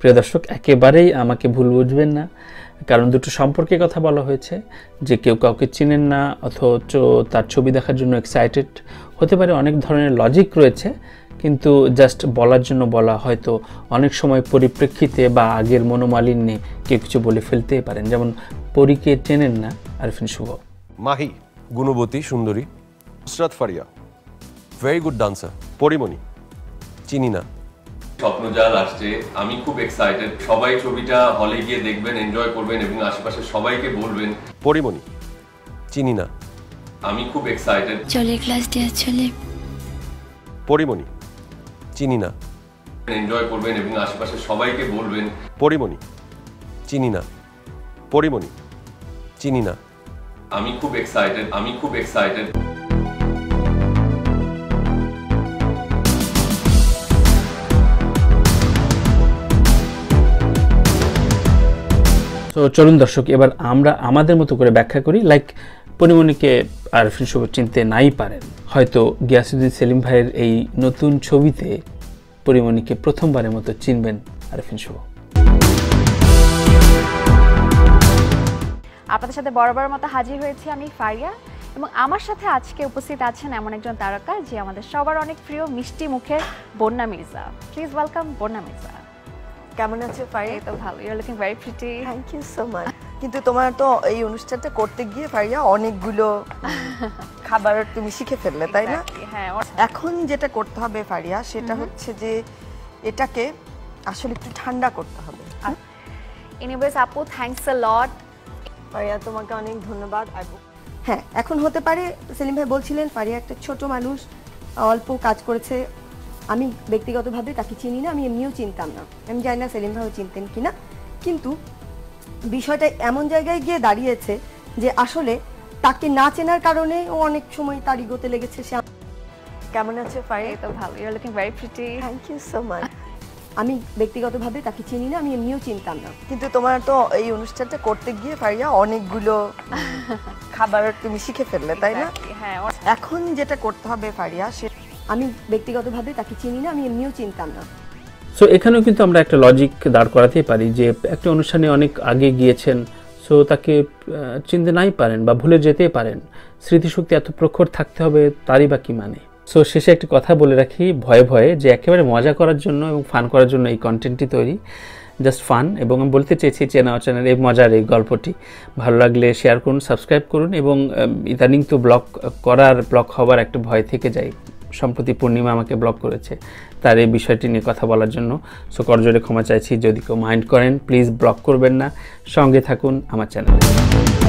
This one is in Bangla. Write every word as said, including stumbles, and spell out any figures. প্রিয় দর্শক একেবারেই আমাকে ভুল বুঝবেন না কারণ দুটো সম্পর্কে কথা বলা হয়েছে যে কেউ কাউকে চিনেন না অথচ তার ছবি দেখার জন্য এক্সাইটেড হতে পারে অনেক ধরনের লজিক রয়েছে কিন্তু জাস্ট বলার জন্য বলা হয়তো অনেক সময় পরিপ্রেক্ষিতে বা আগের মনোমালিন্যে কেউ কিছু বলে ফেলতেই পারেন যেমন পরিকে চেনেন না আরফিন শুভ মাহি গুণবতী সুন্দরী Nusrat Faria very good dancer Porimoni চিনি না স্বপ্নজাল আসছে আমি খুব এক্সাইটেড সবাই ছবিটা হলে গিয়ে দেখবেন এনজয় করবেন এবং আশেপাশে সবাইকে বলবেন পরিমণি চিনি না আমি খুব এক্সাইটেড চলে ক্লাস দিয়ে চলে পরিমণি চিনি না এনজয় করবেন এবং আশেপাশে সবাইকে বলবেন পরিমণি চিনি না পরিমণি চিনি না আমি খুব এক্সাইটেড আমি খুব এক্সাইটেড তো চলুন দর্শক এবার আমরা আমাদের মতো করে ব্যাখ্যা করি লাইক পরিমণিকে আরফিন শুভ চিনতে নাই পারেন হয়তো গিয়াসুদ্দিন সেলিম ভাইয়ের এই নতুন ছবিতে পরিমণিকে প্রথমবারের মতো চিনবেন আরফিন শুভ আপনাদের সাথে বরাবর মতো হাজির হয়েছি আমি ফারিয়া এবং আমার সাথে আজকে উপস্থিত আছেন এমন একজন তারকা যে আমাদের সবার অনেক প্রিয় মিষ্টি মুখের বন্যা মির্জা প্লিজ ওয়েলকাম বন্যা মির্জা কেমন আছো ফারিয়া তো ভালো you are looking very pretty thank you so much কিন্তু তোমার তো এই অনুষ্ঠানটা করতে গিয়ে ফারিয়া অনেকগুলো খাবার তুমি শিখে ফেললে তাই না হ্যাঁ এখন যেটা করতে হবে ফারিয়া সেটা হচ্ছে যে এটাকে আসলে একটু ঠান্ডা করতে হবে এনিওয়েজ আপু থ্যাঙ্কস আ লট ফারিয়া তোমাকে অনেক ধন্যবাদ আপু হ্যাঁ এখন হতে পারে সেলিম ভাই বলছিলেন ফারিয়া একটা ছোট মানুষ অল্প কাজ করেছে আমি ব্যক্তিগতভাবে তাকে চিনি না আমি এমনিও চিনতাম না আমি জানি না সেলিম ভাইও চিনতেন কিনা কিন্তু বিষয়টা এমন জায়গায় গিয়ে দাঁড়িয়েছে যে আসলে তাকে না চেনার কারণে ও অনেক সময় তার ইগোতে লেগেছে সে কেমন আছে ফারিয়া তো ভালো you are looking very pretty thank you so much আমি ব্যক্তিগতভাবে তাকে চিনি না আমি এমনিও চিনতাম না কিন্তু তোমার তো এই অনুষ্ঠানটা করতে গিয়ে ফারিয়া অনেকগুলো খাবার তুমি শিখে ফেললে তাই না হ্যাঁ এখন যেটা করতে হবে ফারিয়া আমি ব্যক্তিগতভাবে তাকে চিনি না আমি এমনিও চিনতাম না সো এখানেও কিন্তু আমরা একটা লজিক দাঁড় করাতেই পারি যে একটা অনুষ্ঠানে অনেক আগে গিয়েছেন সো তাকে চিনতে নাই পারেন বা ভুলে যেতে পারেন স্মৃতিশক্তি এত প্রখর থাকতে হবে তারই বা কি মানে সো শেষে একটা কথা বলে রাখি ভয়ে ভয়ে যে একেবারে মজা করার জন্য এবং ফান করার জন্য এই কন্টেন্টটি তৈরি জাস্ট ফান এবং আমি বলতে চেয়েছি চেনা অচেনার এই মজার এই গল্পটি ভালো লাগলে শেয়ার করুন সাবস্ক্রাইব করুন এবং ইদানিং তো ব্লক করার ব্লক হওয়ার একটা ভয় থেকে যায় সম্প্রতি পূর্ণিমা আমাকে ব্লক করেছে তার এই বিষয়টি নিয়ে কথা বলার জন্য সো করজোরে ক্ষমা চাইছি যদি কেউ মাইন্ড করেন প্লিজ ব্লক করবেন না সঙ্গে থাকুন আমার চ্যানেলে